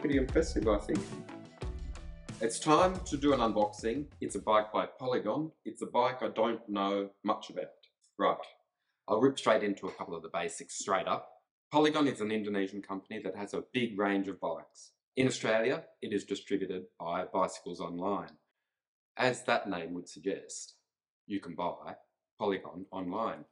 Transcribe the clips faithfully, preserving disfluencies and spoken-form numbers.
pretty impressive, I think. It's time to do an unboxing. It's a bike by Polygon. It's a bike I don't know much about. Right, I'll rip straight into a couple of the basics straight up. Polygon is an Indonesian company that has a big range of bikes. In Australia, it is distributed by Bicycles Online. As that name would suggest, you can buy Polygon online.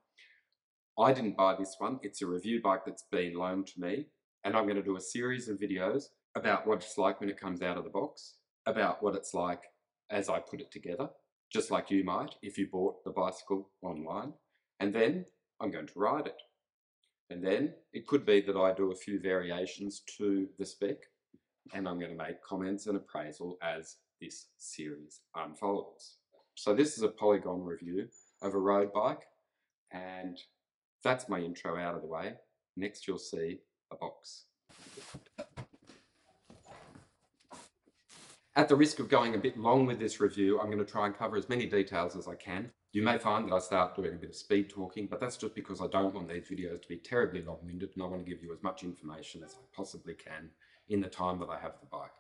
I didn't buy this one. It's a review bike that's been loaned to me, and I'm going to do a series of videos about what it's like when it comes out of the box, about what it's like as I put it together, just like you might if you bought the bicycle online, and then I'm going to ride it. And then it could be that I do a few variations to the spec, and I'm going to make comments and appraisal as this series unfolds. So this is a Polygon review of a road bike, and that's my intro out of the way. Next you'll see a box. At the risk of going a bit long with this review, I'm going to try and cover as many details as I can. You may find that I start doing a bit of speed talking, but that's just because I don't want these videos to be terribly long-winded, and I want to give you as much information as I possibly can in the time that I have the bike.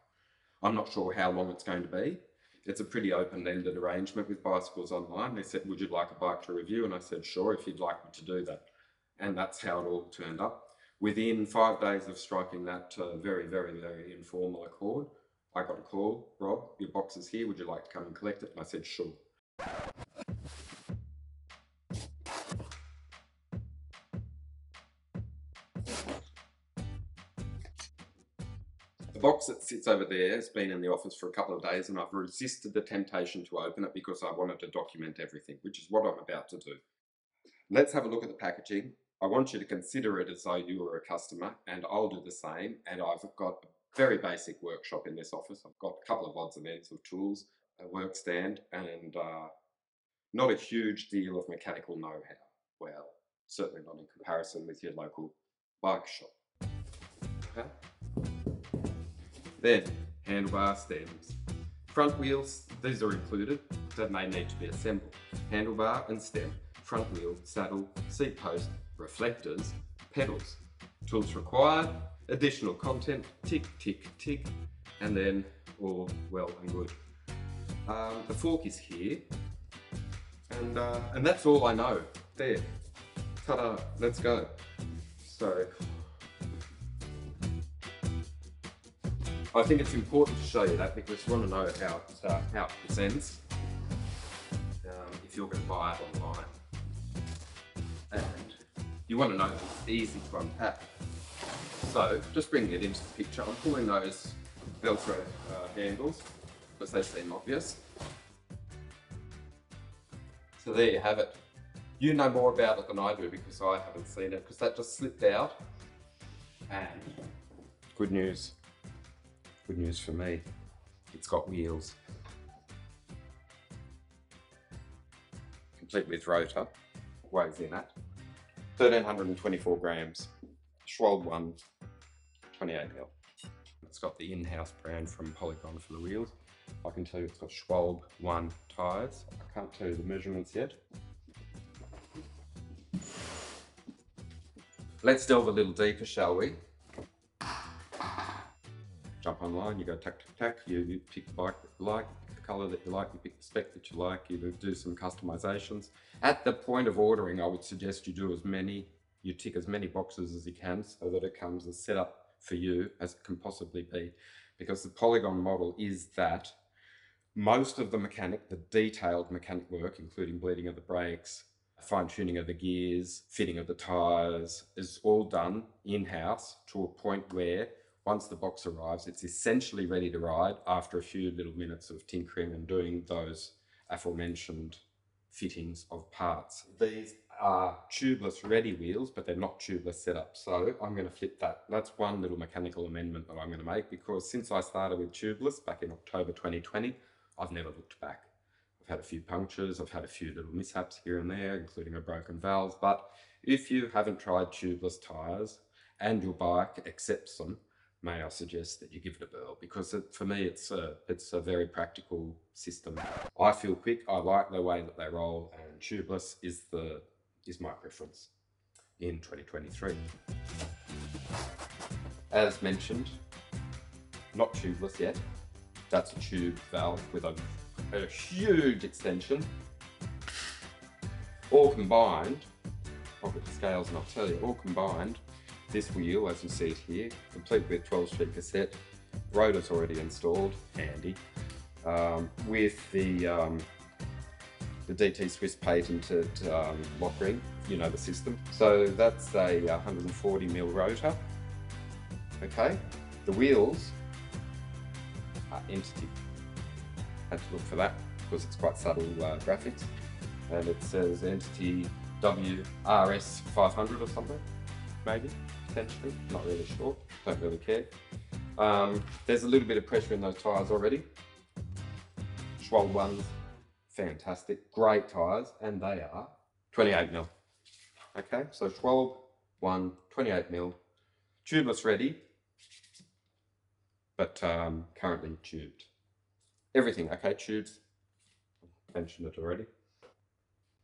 I'm not sure how long it's going to be. It's a pretty open-ended arrangement with Bicycles Online. They said, would you like a bike to review? And I said, sure, if you'd like me to do that. And that's how it all turned up. Within five days of striking that uh, very, very, very informal accord, I got a call, Rob, your box is here, would you like to come and collect it? And I said, sure. The box that sits over there has been in the office for a couple of days, and I've resisted the temptation to open it because I wanted to document everything, which is what I'm about to do. Let's have a look at the packaging. I want you to consider it as though you were a customer, and I'll do the same. And I've got a very basic workshop in this office. I've got a couple of odds and ends of tools, a work stand, and uh, not a huge deal of mechanical know-how. Well, certainly not in comparison with your local bike shop. Okay. Then, handlebar stems. Front wheels, these are included, that may need to be assembled. Handlebar and stem, front wheel, saddle, seat post, reflectors, pedals. Tools required, additional content, tick, tick, tick, and then all well and good. Um, the fork is here, and, uh, and that's all I know. There, ta-da, let's go. So, I think it's important to show you that because you want to know how it, uh, how it presents um, if you're going to buy it online. And you want to know that it's easy to unpack. So, just bringing it into the picture, I'm pulling those Velcro uh, handles because they seem obvious. So there you have it. You know more about it than I do because I haven't seen it, because that just slipped out. And good news. Good news for me, it's got wheels. Complete with rotor, weighs in at one thousand three hundred twenty-four grams, Schwalbe One, twenty-eight mil. It's got the in-house brand from Polygon for the wheels. I can tell you it's got Schwalbe One tyres. I can't tell you the measurements yet. Let's delve a little deeper, shall we? Jump online, you go tack, tack, tack, you, you pick the bike that you like, the colour that you like, you pick the spec that you like, you do some customisations. At the point of ordering, I would suggest you do as many, you tick as many boxes as you can so that it comes as set up for you as it can possibly be. Because the Polygon model is that most of the mechanic, the detailed mechanic work, including bleeding of the brakes, fine-tuning of the gears, fitting of the tyres, is all done in-house to a point where once the box arrives, it's essentially ready to ride after a few little minutes of tinkering and doing those aforementioned fittings of parts. These are tubeless ready wheels, but they're not tubeless setup. So I'm going to flip that. That's one little mechanical amendment that I'm going to make, because since I started with tubeless back in October twenty twenty, I've never looked back. I've had a few punctures, I've had a few little mishaps here and there, including a broken valve. But if you haven't tried tubeless tyres and your bike accepts them, may I suggest that you give it a whirl, because it, for me it's a, it's a very practical system. I feel quick, I like the way that they roll, and tubeless is, the, is my preference in twenty twenty-three. As mentioned, not tubeless yet. That's a tube valve with a, a huge extension. All combined, I'll get the scales and I'll tell you, all combined, this wheel, as you see it here, complete with twelve-speed cassette, rotor's already installed, handy, um, with the um, the D T Swiss patented um, lock ring, you know the system. So that's a one hundred forty mil rotor. Okay, the wheels are Entity. Had to look for that because it's quite subtle uh, graphics, and it says Entity W R S five hundred or something, maybe, potentially, not really sure, don't really care. Um, there's a little bit of pressure in those tyres already. Schwalbe Ones, fantastic, great tyres, and they are twenty-eight mil. Okay, so Schwalbe One, twenty-eight mil, tubeless ready, but um, currently tubed. Everything, okay, tubes, I mentioned it already.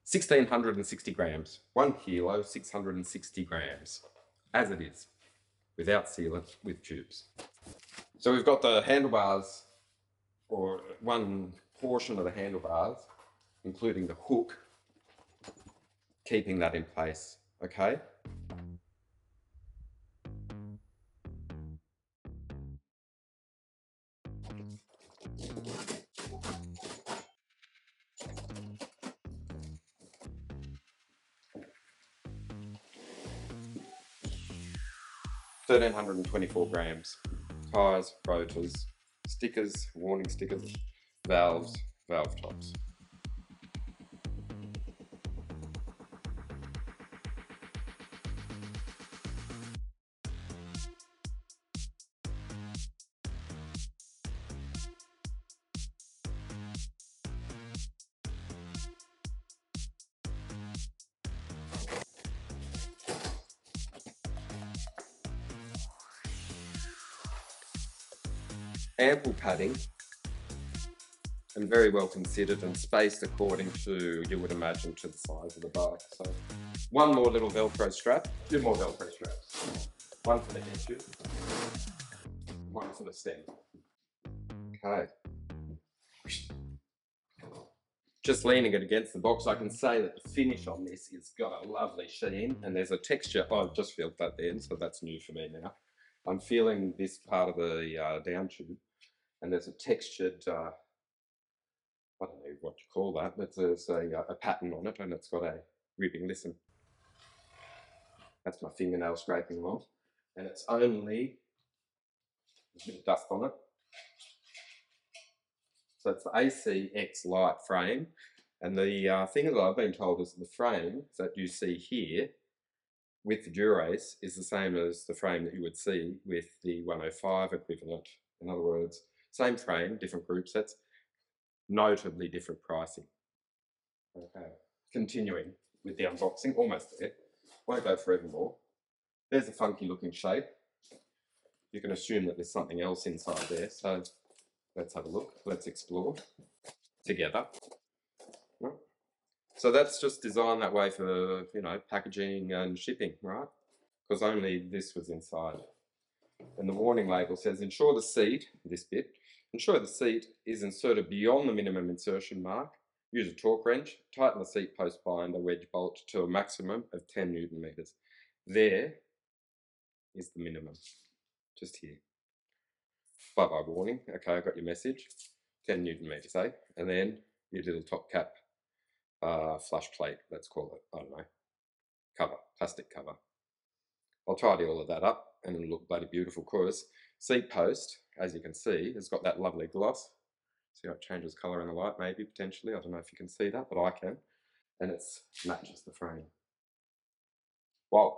sixteen sixty grams, one kilo, six hundred sixty grams, as it is, without sealant, with tubes. So we've got the handlebars, or one portion of the handlebars, including the hook, keeping that in place, okay? one thousand three hundred twenty-four grams, tires, rotors, stickers, warning stickers, valves, valve tops. Ample padding and very well considered and spaced according to, you would imagine, to the size of the bike. So one more little Velcro strap, two more Velcro straps, one for the head tube, one for the stem. Okay. Just leaning it against the box, I can say that the finish on this has got a lovely sheen, and there's a texture. Oh, I've just felt that then, so that's new for me now. I'm feeling this part of the uh, down tube, and there's a textured, uh, I don't know what you call that, but there's a, a pattern on it, and it's got a ribbing. Listen, that's my fingernail scraping along, and it's only a bit of dust on it. So it's the A C X light frame, and the uh, thing that I've been told is the frame that you see here with the Dura Ace is the same as the frame that you would see with the one oh five equivalent. In other words, same frame, different group sets, notably different pricing. Okay, continuing with the unboxing, almost there. Won't go for even more. There's a funky looking shape. You can assume that there's something else inside there, so let's have a look. Let's explore together. So that's just designed that way for, you know, packaging and shipping, right? Because only this was inside. And the warning label says, ensure the seat, this bit, ensure the seat is inserted beyond the minimum insertion mark. Use a torque wrench, tighten the seat post binder wedge bolt to a maximum of ten newton meters. There is the minimum, just here. Bye-bye warning. Okay, I got your message. ten newton meters, eh? And then your little top cap. Uh, flush plate, let's call it, I don't know, cover, plastic cover. I'll tidy all of that up and it'll look bloody beautiful, because seat post, as you can see, has got that lovely gloss. See how it changes colour in the light, maybe, potentially. I don't know if you can see that, but I can. And it matches the frame. Wow.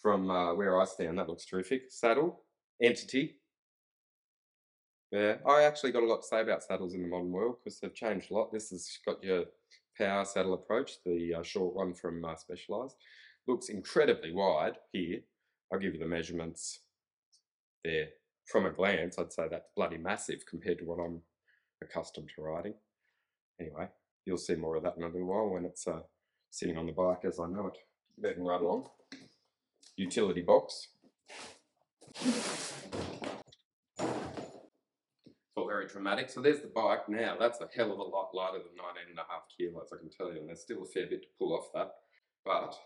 From uh, where I stand, that looks terrific. Saddle, Entity. Yeah, I actually got a lot to say about saddles in the modern world, because they've changed a lot. This has got your power saddle approach, the uh, short one from uh, Specialized. Looks incredibly wide here. I'll give you the measurements there. From a glance, I'd say that's bloody massive compared to what I'm accustomed to riding. Anyway, you'll see more of that in a little while when it's uh, sitting on the bike as I know it. Moving right along. Utility box. very dramatic. So there's the bike now. That's a hell of a lot lighter than nineteen and a half kilos, I can tell you, and there's still a fair bit to pull off that. But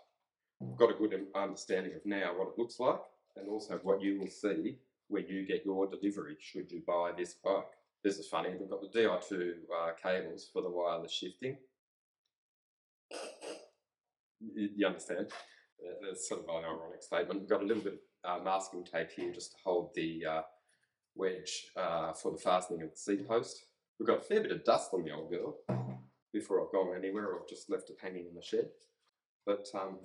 I've got a good understanding of now what it looks like, and also what you will see when you get your delivery should you buy this bike. This is funny, we've got the D I two uh, cables for the wireless shifting. You, you understand? That's sort of an ironic statement. We've got a little bit of uh, masking tape here just to hold the uh, wedge uh, for the fastening of the seat post. We've got a fair bit of dust on the old girl before I've gone anywhere, or I've just left it hanging in the shed. But um,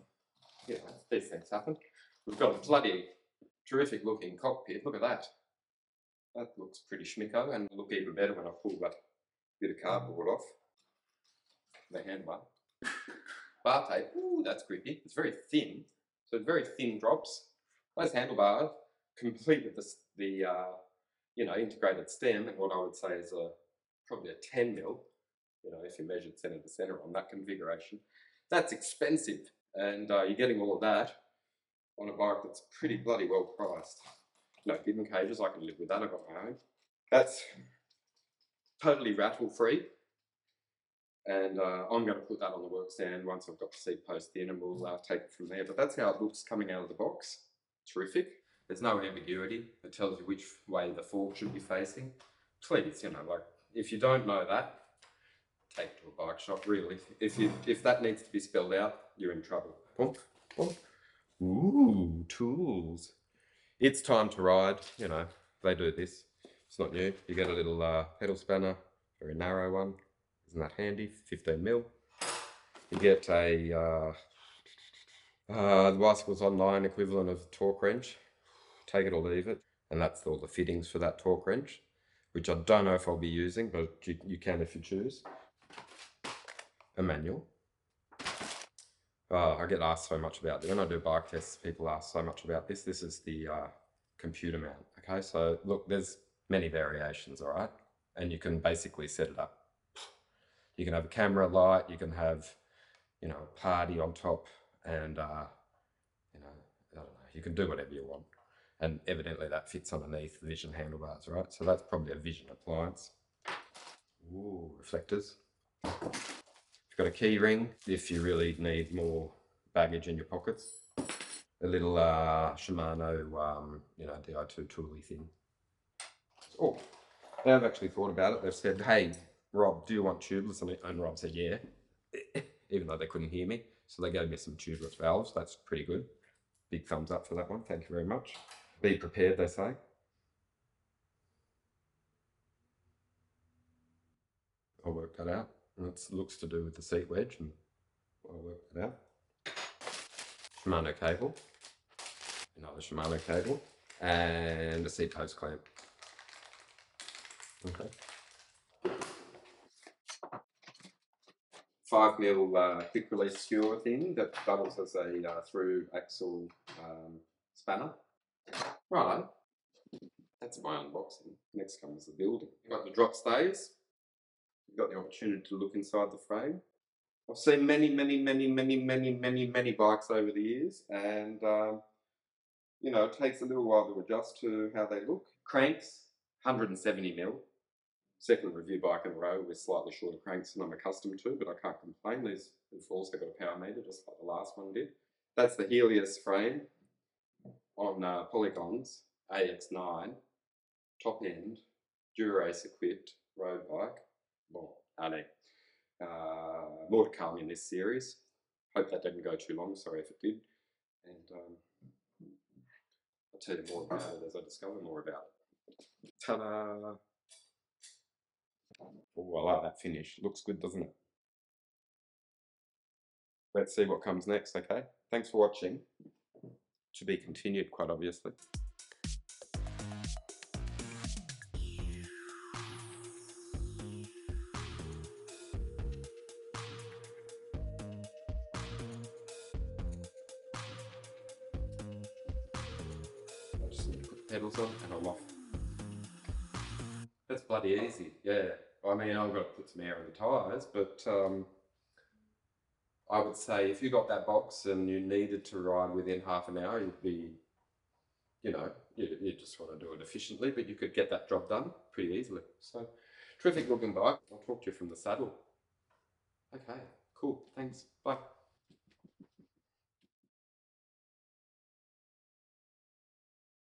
yeah, these things happen. We've got a bloody terrific looking cockpit. Look at that. That looks pretty schmicko, and it'll look even better when I pull that bit of cardboard off the handle. Bar tape, ooh, that's grippy. It's very thin, so very thin drops. Nice handlebar, complete with the, the uh, you know, integrated stem, and what I would say is a probably a ten mil, you know, if you measured centre to centre on that configuration. That's expensive, and uh, you're getting all of that on a bike that's pretty bloody well priced. No hidden cages, I can live with that, I've got my own. That's totally rattle free. And uh, I'm going to put that on the work stand once I've got the seat post in, and we'll uh, take it from there. But that's how it looks coming out of the box. Terrific. There's no ambiguity. It tells you which way the fork should be facing. Please, you know, like, if you don't know that, take it to a bike shop, really. If, you, if that needs to be spelled out, you're in trouble. Boom, boom. Ooh, tools. It's time to ride. You know, they do this. It's not new. You get a little uh, pedal spanner, very narrow one. Isn't that handy? fifteen mil. You get a uh, uh, the Bicycles Online equivalent of torque wrench. Take it or leave it, and that's all the fittings for that torque wrench, which I don't know if I'll be using, but you, you can if you choose. A manual. Uh, I get asked so much about it when I do bike tests. People ask so much about this. This is the uh, computer mount. Okay, so look, there's many variations. All right, and you can basically set it up. You can have a camera light, you can have, you know, a party on top, and, uh, you know, I don't know, you can do whatever you want. And evidently that fits underneath the Vision handlebars, right? So that's probably a Vision appliance. Ooh, reflectors. You've got a key ring if you really need more baggage in your pockets. A little uh, Shimano, um, you know, D I two tooly thing. Oh, they've actually thought about it. They've said, hey, Rob, do you want tubeless? And Rob said, yeah, even though they couldn't hear me. So they gave me some tubeless valves. That's pretty good. Big thumbs up for that one. Thank you very much. Be prepared, they say. I'll work that out. It looks to do with the seat wedge, and I'll work that out. Shimano cable. Another Shimano cable. And a seat post clamp. Okay. Five mil uh, quick release skewer thing that doubles as a uh, through axle um, spanner. Right, that's my unboxing. Next comes the building. You've got the drop stays. You've got the opportunity to look inside the frame. I've seen many, many, many, many, many, many, many bikes over the years, and um, you know, it takes a little while to adjust to how they look. Cranks, one hundred seventy mil. Second review bike in a row with slightly shorter cranks than I'm accustomed to, but I can't complain. These have also got a power meter, just like the last one did. That's the Helios frame on uh, Polygon's A X nine, top end, Dura Ace equipped road bike. Well, I know. Uh, more to come in this series. Hope that didn't go too long. Sorry if it did. And um, I'll tell you more about it as I discover more about it. Ta-da! Oh, I like that finish. Looks good, doesn't it? Let's see what comes next, okay? Thanks for watching. To be continued, quite obviously. I just need to put the pedals on and I'm off. That's bloody easy, yeah. I mean, I've got to put some air in the tyres, but um, I would say if you got that box and you needed to ride within half an hour, you'd be, you know, you, you just want to do it efficiently, but you could get that job done pretty easily. So terrific looking bike. I'll talk to you from the saddle. Okay, cool. Thanks. Bye.